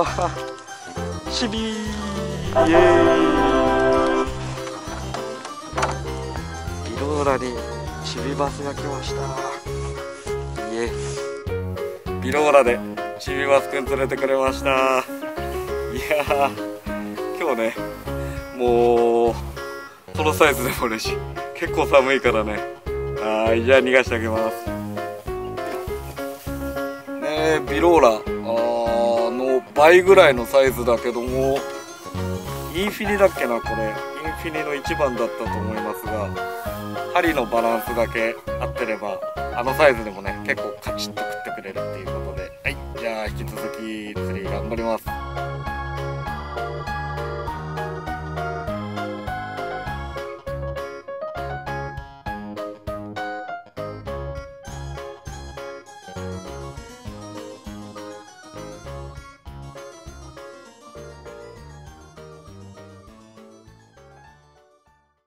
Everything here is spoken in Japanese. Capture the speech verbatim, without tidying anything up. わー、シビー、イエーイ。色空にシビバスが来ました。イエーイ。色空でシビバスくん連れてくれました。いやー、今日ね、もうこのサイズでも嬉しい。結構寒いからね。はい、じゃあ逃がしてあげます。ねえ、ビローラの倍ぐらいのサイズだけども、インフィニだっけな、これインフィニのいちばんだったと思いますが、針のバランスだけ合ってればあのサイズでもね、結構カチッと